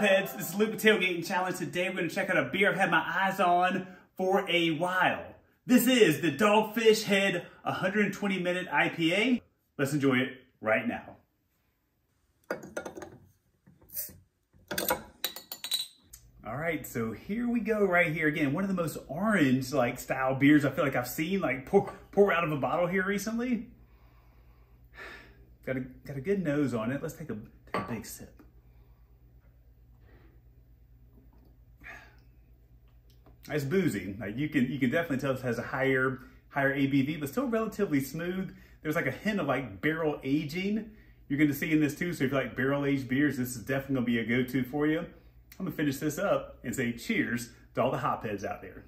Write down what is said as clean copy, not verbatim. up, heads? This is Luke with Tailgating Challenge. Today, we're going to check out a beer I've had my eyes on for a while. This is the Dogfish Head 120 Minute IPA. Let's enjoy it right now. All right, so here we go right here. Again, one of the most orange-like style beers I feel like I've seen like pour out of a bottle here recently. Got a good nose on it. Let's take a big sip. It's boozy. Like you can definitely tell it has a higher ABV, but still relatively smooth. There's like a hint of like barrel aging you're going to see in this too. So if you like barrel aged beers, this is definitely going to be a go-to for you. I'm going to finish this up and say cheers to all the hopheads out there.